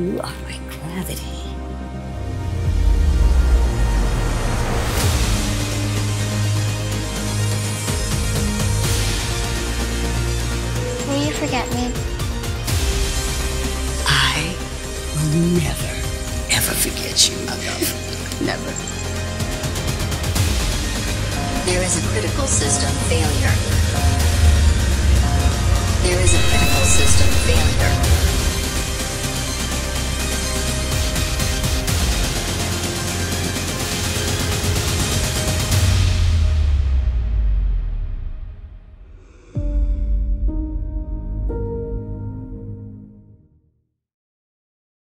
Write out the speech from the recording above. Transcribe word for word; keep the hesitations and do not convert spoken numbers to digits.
You are my gravity. Will you forget me? I will never, ever forget you, my love. Never. There is a critical system failure. There is a critical system failure.